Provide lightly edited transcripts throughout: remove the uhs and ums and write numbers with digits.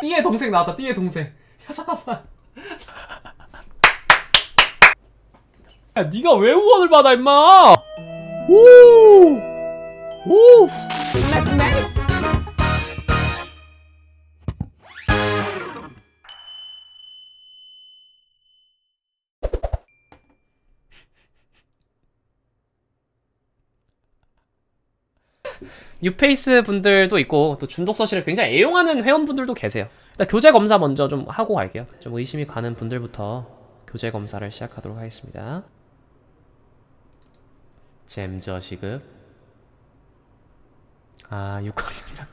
띠의 동생 나왔다. 띠의 동생. 야 잠깐만. 야 니가 왜 후원을 받아 임마. 오오 뉴페이스 분들도 있고 또 중독서실을 굉장히 애용하는 회원분들도 계세요. 일단 교재 검사 먼저 좀 하고 갈게요. 좀 의심이 가는 분들부터 교재 검사를 시작하도록 하겠습니다. 잼저 시급 아 6학년이라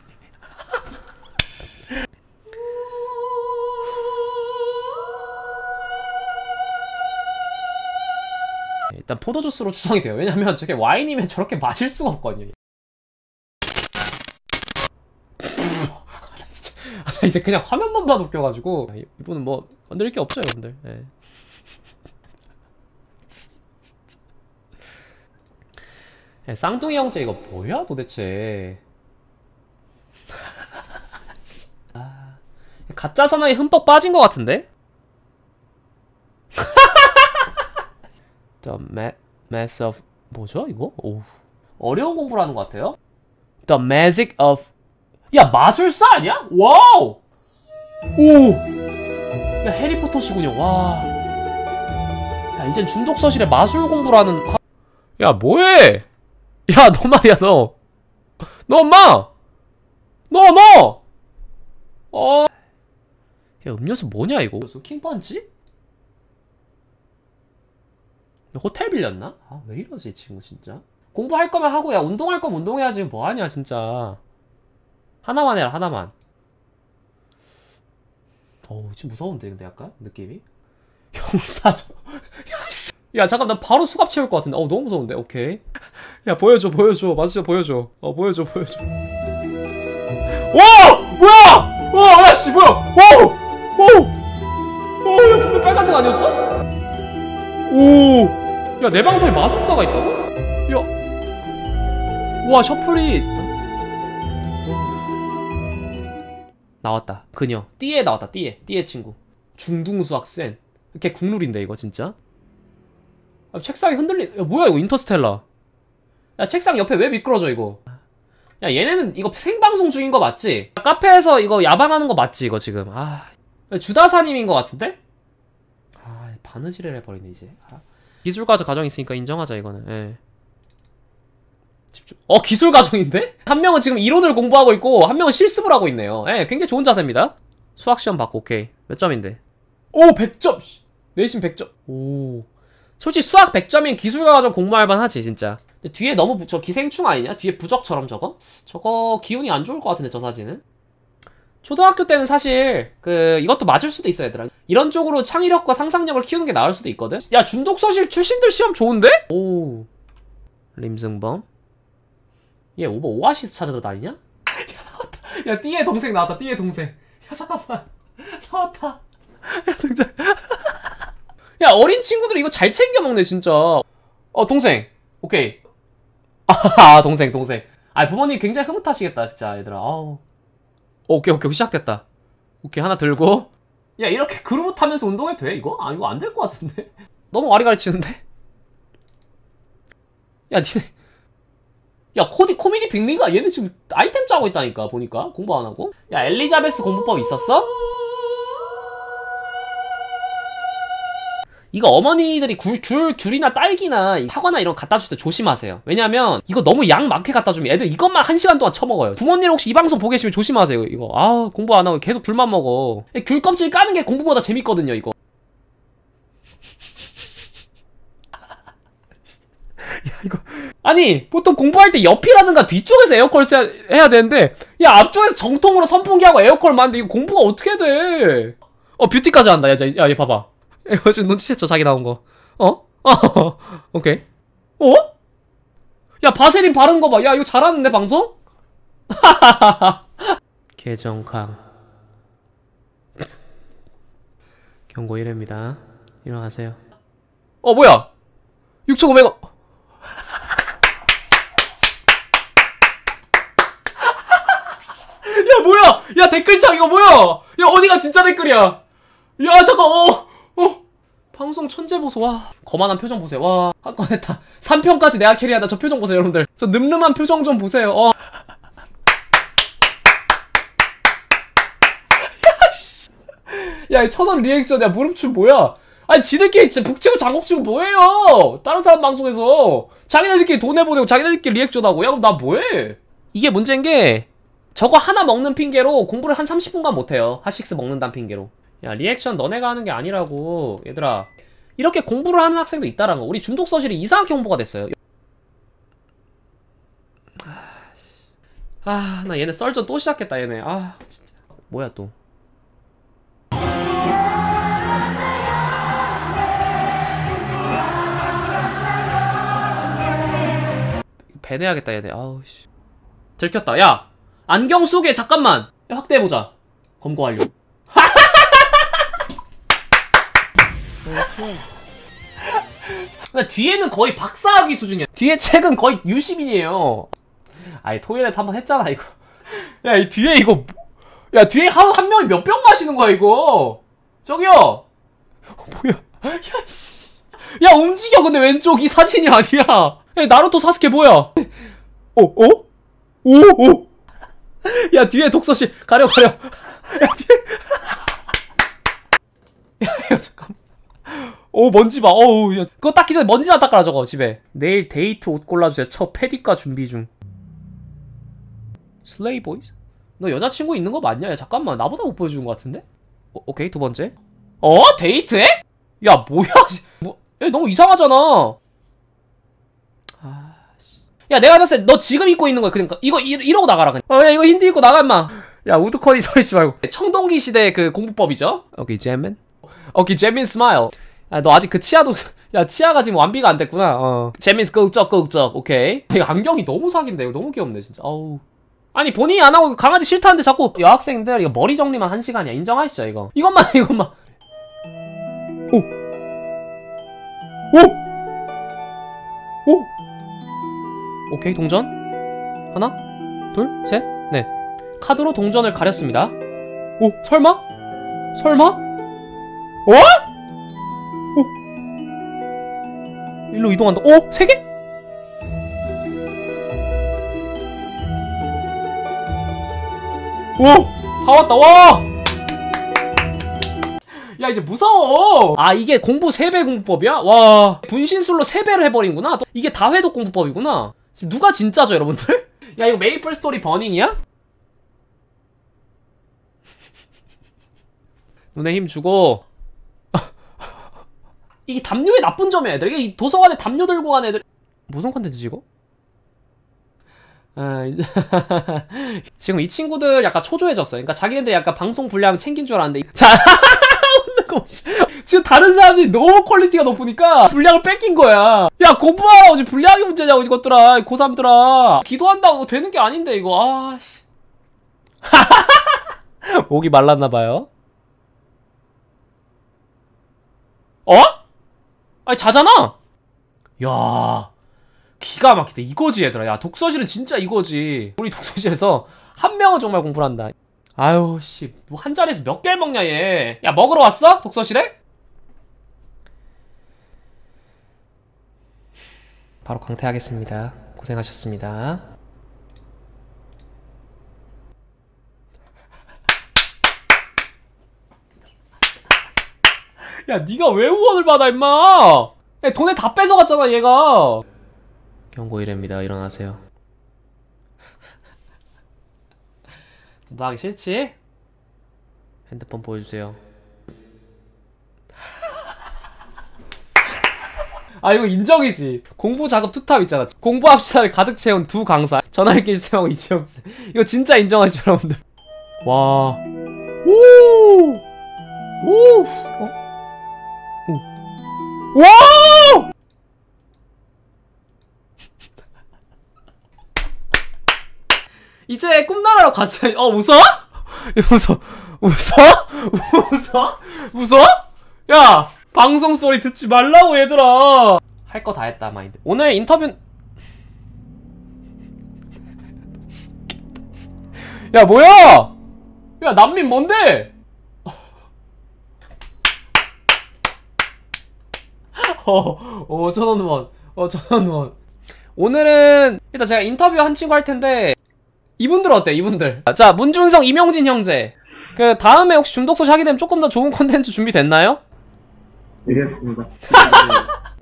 일단 포도주스로 추정이 돼요. 왜냐면 저게 와인이면 저렇게 마실 수가 없거든요. 이제 그냥 화면만 봐도 웃겨가지고 이분은 뭐 건드릴 게 없죠 여러분들. 네. 네, 쌍둥이 형제 이거 뭐야 도대체. 아, 가짜 사나이 흠뻑 빠진 것 같은데? The Magic of... 뭐죠 이거? 오. 어려운 공부라는 것 같아요? The Magic of... 야 마술사 아니야? 와우! 오! 야 해리포터시군요. 와... 야 이젠 중독서실에 마술 공부라는... 야 뭐해! 야 너 말이야 너! 너 엄마! 너! 어... 야 음료수 뭐냐 이거? 킹펀치? 너 호텔 빌렸나? 아 왜 이러지 이 친구 진짜? 공부할 거면 하고 야 운동할 거면 운동해야지 뭐하냐 진짜. 하나만 해라 하나만. 어우 지금 무서운데 근데 약간 느낌이? 형사죠. 야 잠깐 나 바로 수갑 채울 것 같은데. 어우 너무 무서운데. 오케이 야 보여줘 맞죠 보여줘. 어 보여줘. 와! 뭐야! 와! 야씨 뭐야! 와우! 와우! 야 분명 빨간색 아니었어? 오! 야 내 방송에 마술사가 있다고? 야! 와 셔플이 나왔다. 그녀. 띠에 나왔다. 띠에 친구. 중등수 학생. 걔 국룰인데 이거 진짜. 아, 책상이 흔들린. 야 뭐야 이거 인터스텔라. 야 책상 옆에 왜 미끄러져 이거. 야 얘네는 이거 생방송 중인 거 맞지? 카페에서 이거 야방하는 거 맞지 이거 지금. 아 주다사님인 거 같은데? 아 바느질을 해버리네 이제. 아. 기술과정 가정 있으니까 인정하자 이거는. 예. 집중. 어 기술과정인데? 한 명은 지금 이론을 공부하고 있고 한 명은 실습을 하고 있네요. 예, 굉장히 좋은 자세입니다. 수학시험 받고 오케이. 몇 점인데? 오 100점! 내신 100점. 오 솔직히 수학 100점인 기술과정 공부할 만하지 진짜. 근데 뒤에 너무 저 기생충 아니냐? 뒤에 부적처럼 저거 기운이 안 좋을 것 같은데 저 사진은? 초등학교 때는 사실 그 이것도 맞을 수도 있어 얘들아. 이런 쪽으로 창의력과 상상력을 키우는 게 나을 수도 있거든? 야 중독서실 출신들 시험 좋은데? 오 림승범 얘 오버 오아시스 찾으러 다니냐? 야 나왔다. 야 띠의 동생 나왔다. 띠의 동생. 야 잠깐만. 나왔다. 야 동생. 야 어린 친구들 이거 잘 챙겨 먹네 진짜. 어 동생. 오케이. 아 동생. 아 부모님 굉장히 흐뭇하시겠다 진짜 얘들아. 아우. 오케이 시작됐다. 오케이 하나 들고. 야 이렇게 그루브 타면서 운동해도 돼 이거? 아 이거 안 될 것 같은데. 너무 와리가리 치는데? 야 니네. 야 코미디 빅리가 얘네 지금 아이템 짜고 있다니까 보니까 공부 안 하고. 야 엘리자베스 공부법 있었어? 이거 어머니들이 귤이나 딸기나 사과나 이런 거 갖다 줄 때 조심하세요. 왜냐면 이거 너무 양 많게 갖다 주면 애들 이것만 1시간 동안 처먹어요. 부모님 혹시 이 방송 보고 계시면 조심하세요 이거. 아 공부 안 하고 계속 귤만 먹어. 귤 껍질 까는 게 공부보다 재밌거든요 이거. 야 이거 아니 보통 공부할 때 옆이라든가 뒤쪽에서 에어컨을 해야 되는데 야 앞쪽에서 정통으로 선풍기하고 에어컨을 만는데 이거 공부가 어떻게 돼? 어 뷰티까지 한다. 야 얘 봐봐. 이거 지금 눈치챘죠 자기 나온 거. 어? 오케이. 어? 야 바세린 바른 거 봐. 야 이거 잘하는데 방송? 계정강 경고 1회입니다. 일어나세요. 어 뭐야 6,500원. 야 뭐야! 야 댓글창 이거 뭐야! 야, 어디가 진짜 댓글이야? 야, 잠깐, 방송 천재 보소, 와. 거만한 표정 보세요, 와. 한 건 했다. 3편까지 내가 캐리하다. 저 표정 보세요, 여러분들. 저 늠름한 표정 좀 보세요, 야, 씨. 야, 이 1,000원 리액션, 야, 무릎춤 뭐야? 아니, 지들끼리 북치고 장곡치고 뭐예요? 다른 사람 방송에서. 자기네들끼리 돈 내보내고 자기네들끼리 리액션 하고. 야, 그럼 나 뭐해? 이게 문제인 게, 저거 하나 먹는 핑계로 공부를 한 30분간 못해요. 핫식스 먹는다는 핑계로. 야, 리액션 너네가 하는 게 아니라고. 얘들아, 이렇게 공부를 하는 학생도 있다라는 거. 우리 중독서실이 이상하게 홍보가 됐어요. 아, 나 얘네 썰전 또 시작했다, 얘네. 아, 진짜. 뭐야, 또. 배내야겠다, 얘네. 아우, 씨. 들켰다. 야! 안경 속에 잠깐만! 확대해보자. 검거 완료. 뒤에는 거의 박사학위 수준이야. 뒤에 책은 거의 유시민이에요. 아니, 토요일에 한번 했잖아, 이거. 야, 이 뒤에 이거. 야, 뒤에 한 명이 몇 병 마시는 거야, 이거? 저기요! 뭐야. 야, 씨. 야, 움직여, 근데 왼쪽 이 사진이 아니야. 야, 나루토 사스케 뭐야? 오! 야, 뒤에 독서실 가려. 야, 뒤에. 야, 잠깐만. 오, 먼지 봐. 어우, 야. 그거 닦기 전에 먼지나 닦아라, 저거, 집에. 내일 데이트 옷 골라주세요. 저 패디과 준비 중. 슬레이 보이즈? 너 여자친구 있는 거 맞냐? 야, 잠깐만. 나보다 못 보여주는 거 같은데? 오케이, 두 번째. 데이트해? 야, 뭐야. 뭐, 야, 너무 이상하잖아. 야, 내가 봤을 때 너 지금 입고 있는 거야. 그러니까 이거 이러고 나가라 그냥. 야, 이거 힌드 입고 나가 임마. 야, 우두커니 서 있지 말고. 청동기 시대 그 공부법이죠. 오케이, 잼민. 오케이, 잼민 스마일. 야, 너 아직 그 치아도 야, 치아가 지금 완비가 안 됐구나. 잼민 끄적끄적. 오케이. 내가 안경이 너무 사기인데. 이거 너무 귀엽네, 진짜. 아우. 아니, 본인이 안 하고 강아지 싫다는데 자꾸 여학생들 이거 머리 정리만 1시간이야. 인정하시죠, 이거. 이것만. 오. 오케이, 동전. 하나, 둘, 셋, 넷. 카드로 동전을 가렸습니다. 오, 설마? 오! 일로 이동한다. 오, 3개? 오! 다 왔다, 와! 야, 이제 무서워! 아, 이게 공부 3배 공부법이야? 와. 분신술로 3배를 해버린구나. 이게 다 회독 공부법이구나. 지금 누가 진짜죠, 여러분들? 야, 이거 메이플스토리 버닝이야? 눈에 힘 주고. 이게 담요의 나쁜 점이야, 애들. 이게 도서관에 담요 들고 간 애들. 무슨 컨텐츠지, 이거? 아, 이제. 지금 이 친구들 약간 초조해졌어요. 그러니까 자기네들 약간 방송 분량 챙긴 줄 알았는데. 자, 지금 다른 사람들이 너무 퀄리티가 높으니까 분량을 뺏긴 거야. 야, 공부하라고. 지금 분량이 문제냐고, 이것들아. 고3들아. 기도한다고 되는 게 아닌데, 이거. 아, 씨. 목이 말랐나봐요. 아니, 자잖아? 야, 기가 막히다. 이거지, 얘들아. 야, 독서실은 진짜 이거지. 우리 독서실에서 한 명은 정말 공부를 한다. 아유, 씨. 뭐 한 자리에서 몇 개를 먹냐, 얘. 야, 먹으러 왔어? 독서실에? 바로 강퇴하겠습니다. 고생하셨습니다. 야, 니가 왜 후원을 받아, 임마! 야, 돈에 다 뺏어갔잖아, 얘가! 경고 1회입니다. 일어나세요. 뭐 하기 싫지? 핸드폰 보여주세요. 아, 이거 인정이지. 공부 작업 투탑 있잖아. 공부합시다를 가득 채운 두 강사. 전화일길 쌤하고 이지영쌤. 이거 진짜 인정하시죠, 여러분들? 와. 와! 이제 꿈나라로 갔어요. 웃어? 웃어? 야, 방송 소리 듣지 말라고, 얘들아. 할 거 다 했다, 마인드. 오늘 인터뷰. 야, 뭐야? 야, 난민 뭔데? 1,000원. 1,000원. 오늘은 일단 제가 인터뷰 한 친구 할 텐데 이분들 어때요? 이분들. 자, 문준성, 이명진 형제. 그 다음에 혹시 중독소시 하게 되면 조금 더 좋은 콘텐츠 준비됐나요? 알겠습니다.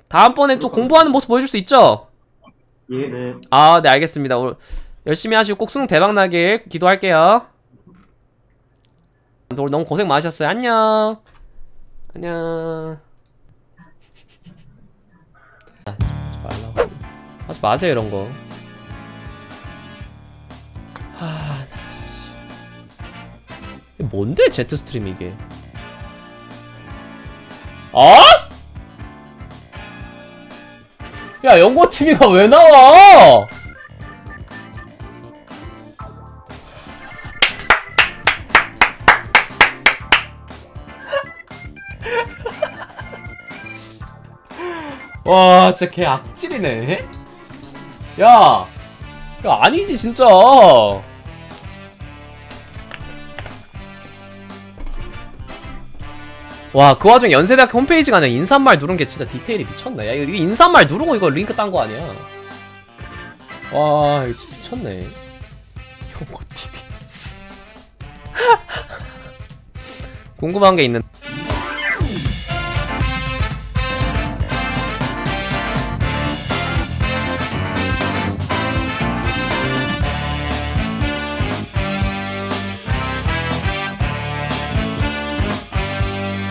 다음번에 또 공부하는 모습 보여줄 수 있죠? 예, 네. 아, 네, 알겠습니다. 오늘 열심히 하시고 꼭 수능 대박 나길 기도할게요. 오늘 너무 고생 많으셨어요. 안녕. 안녕. 하지 마세요, 이런 거. 하... 뭔데, 제트스트림 이게? 어? 야, 연고TV가 왜 나와? 와, 진짜 걔 악질이네. 야, 야, 아니지, 진짜. 와, 그 와중에 연세대학교 홈페이지가 아니라 인사말 누른 게 진짜 디테일이 미쳤네. 야, 이거 인사말 누르고 이거 링크 딴 거 아니야. 와, 이거 진짜 미쳤네. 연고TV. 궁금한 게 있는데.